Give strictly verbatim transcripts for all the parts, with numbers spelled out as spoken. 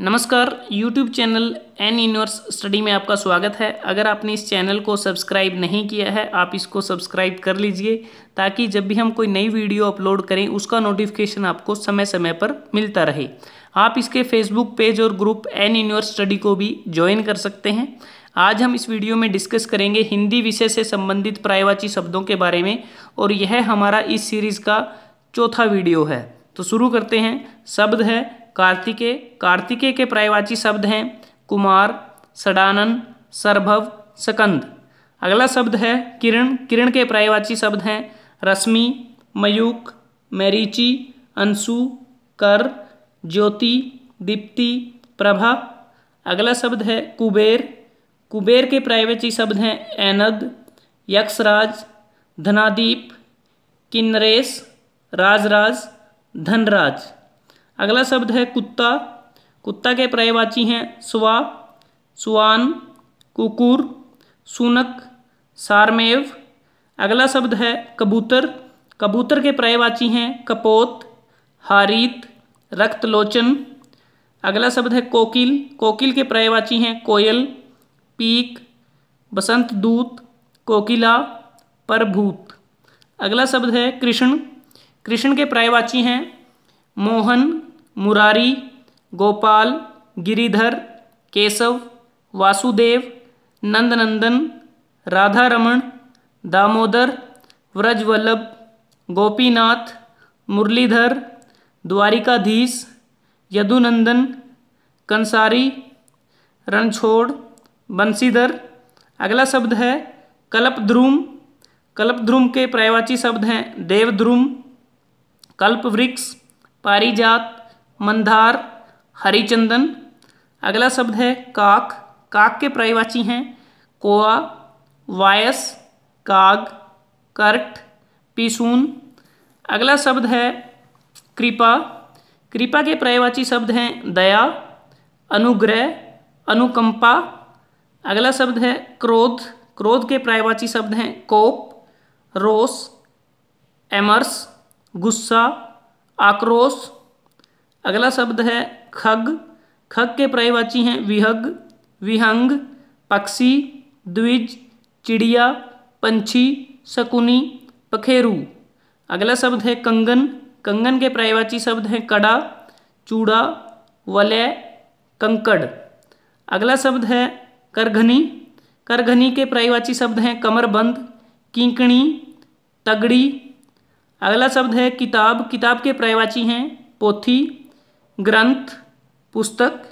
नमस्कार YouTube channel N Universe Study में आपका स्वागत है। अगर आपने इस चैनल को सब्सक्राइब नहीं किया है आप इसको सब्सक्राइब कर लीजिए ताकि जब भी हम कोई नई वीडियो अपलोड करें उसका नोटिफिकेशन आपको समय समय पर मिलता रहे। आप इसके फेसबुक पेज और ग्रुप एन यूनिवर्स स्टडी को भी ज्वाइन कर सकते हैं। आज हम इस वीडियो में डिस्कस करेंगे हिंदी विषय से संबंधित पर्यायवाची शब्दों के बारे में और यह हमारा इस सीरीज़ का चौथा वीडियो है। तो शुरू करते हैं। शब्द है कार्तिके। कार्तिके के पर्यायवाची शब्द हैं कुमार, षडानन, सर्भव, सकंद। अगला शब्द है किरण। किरण के पर्यायवाची शब्द हैं रश्मि, मयूख, मैरीचि, अंशु, कर, ज्योति, दीप्ति, प्रभा। अगला शब्द है कुबेर। कुबेर के पर्यायवाची शब्द हैं ऐनद, यक्षराज, धनादीप, किन्नरेश, राजराज, धनराज। अगला शब्द है कुत्ता। कुत्ता के पर्यायवाची हैं सुवा, सुआन, कुकुर, सुनक, सारमेव। अगला शब्द है कबूतर। कबूतर के पर्यायवाची हैं कपोत, हारीत, रक्तलोचन। अगला शब्द है कोकिल। कोकिल के पर्यायवाची हैं कोयल, पीक, बसंत दूत, कोकिला, परभूत। अगला शब्द है कृष्ण। कृष्ण के पर्यायवाची हैं मोहन, मुरारी, गोपाल, गिरिधर, केशव, वासुदेव, नंदनंदन, राधारमण, दामोदर, व्रजवल्लभ, गोपीनाथ, मुरलीधर, द्वारिकाधीश, यदुनंदन, कंसारी, रणछोड़, बंसीधर। अगला शब्द है कल्पद्रुम। कल्पद्रुम के पर्यायवाची शब्द हैं देवद्रुम, कल्पवृक्ष, पारिजात, मंदार, हरिचंदन। अगला शब्द है काक। काक के पर्यायवाची हैं कोआ, वायस, काग, कर्ट, पिसून। अगला शब्द है कृपा। कृपा के पर्यायवाची शब्द हैं दया, अनुग्रह, अनुकंपा। अगला शब्द है क्रोध। क्रोध के पर्यायवाची शब्द हैं कोप, रोष, एमर्स, गुस्सा, आक्रोश। अगला शब्द है खग। खग के पर्यायवाची हैं विहग, विहंग, पक्षी, द्विज, चिड़िया, पंछी, शकुनी, पखेरू। अगला शब्द है कंगन। कंगन के पर्यायवाची शब्द हैं कड़ा, चूड़ा, वलय, कंकड़। अगला शब्द है करघनी। करघनी के पर्यायवाची शब्द हैं कमरबंद, कींकणी, तगड़ी। अगला शब्द है किताब। किताब के पर्यायवाची हैं पोथी, ग्रंथ, पुस्तक।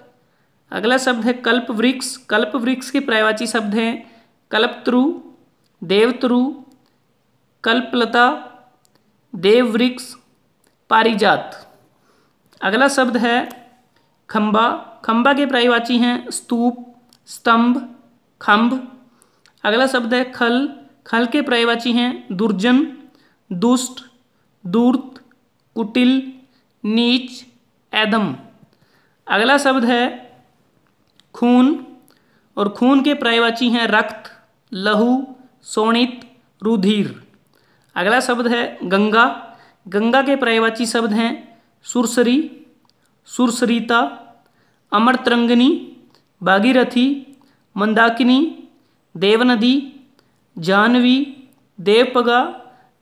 अगला शब्द है कल्पवृक्ष। कल्पवृक्ष के पर्यायवाची शब्द हैं कल्पत्रु, देवत्रु, कल्पलता, देववृक्ष, पारिजात। अगला शब्द है खम्बा। खम्बा के पर्यायवाची हैं स्तूप, स्तंभ, खम्भ। अगला शब्द है खल। खल के पर्यायवाची हैं दुर्जन, दुष्ट, दूर्त, कुटिल, नीच, एदम। अगला शब्द है खून। और खून के पर्यायवाची हैं रक्त, लहू, शोणित, रुधिर। अगला शब्द है गंगा। गंगा के पर्यायवाची शब्द हैं सुरसरी, सुरसरीता, अमरतरंगिनी, भागीरथी, मंदाकिनी, देवनदी, जाह्नवी, देवपगा,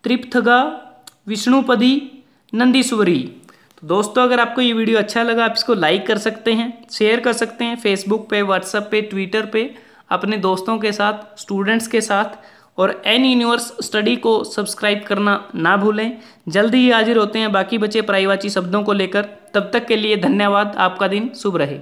त्रिपथगा, विष्णुपदी, नंदीश्वरी। तो दोस्तों अगर आपको ये वीडियो अच्छा लगा आप इसको लाइक कर सकते हैं, शेयर कर सकते हैं फेसबुक पे, व्हाट्सएप पे, ट्विटर पे, अपने दोस्तों के साथ, स्टूडेंट्स के साथ। और एन यूनिवर्स स्टडी को सब्सक्राइब करना ना भूलें। जल्दी ही हाजिर होते हैं बाकी बचे पर्यायवाची शब्दों को लेकर। तब तक के लिए धन्यवाद। आपका दिन शुभ रहे।